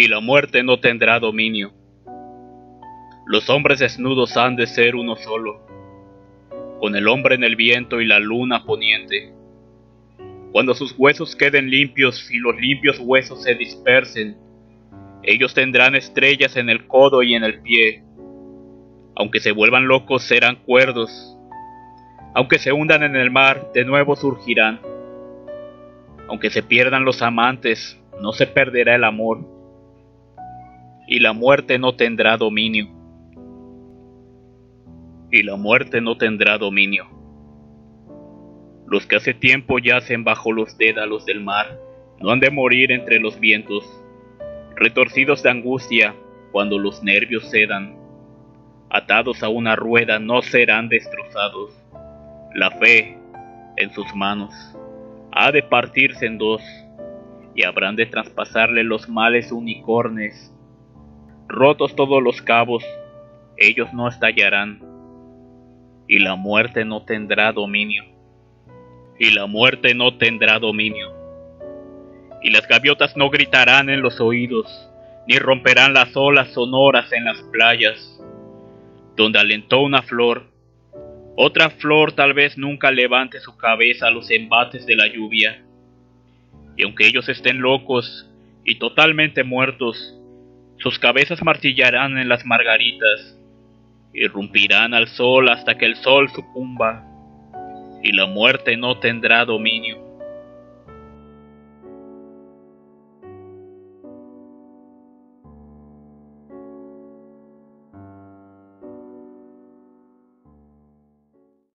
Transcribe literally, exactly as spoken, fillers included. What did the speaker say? y la muerte no tendrá dominio. Los hombres desnudos han de ser uno solo, con el hombre en el viento y la luna poniente. Cuando sus huesos queden limpios y los limpios huesos se dispersen, ellos tendrán estrellas en el codo y en el pie. Aunque se vuelvan locos, serán cuerdos. Aunque se hundan en el mar, de nuevo surgirán. Aunque se pierdan los amantes, no se perderá el amor. Y la muerte no tendrá dominio. Y la muerte no tendrá dominio. Los que hace tiempo yacen bajo los dédalos del mar, no han de morir entre los vientos, retorcidos de angustia cuando los nervios cedan. Atados a una rueda no serán destrozados. La fe en sus manos ha de partirse en dos, y habrán de traspasarle los males unicornes. Rotos todos los cabos, ellos no estallarán, y la muerte no tendrá dominio. Y la muerte no tendrá dominio. Y las gaviotas no gritarán en los oídos, ni romperán las olas sonoras en las playas. Donde alentó una flor, otra flor tal vez nunca levante su cabeza a los embates de la lluvia. Y aunque ellos estén locos y totalmente muertos, sus cabezas martillarán en las margaritas, irrumpirán al sol hasta que el sol sucumba, y la muerte no tendrá dominio.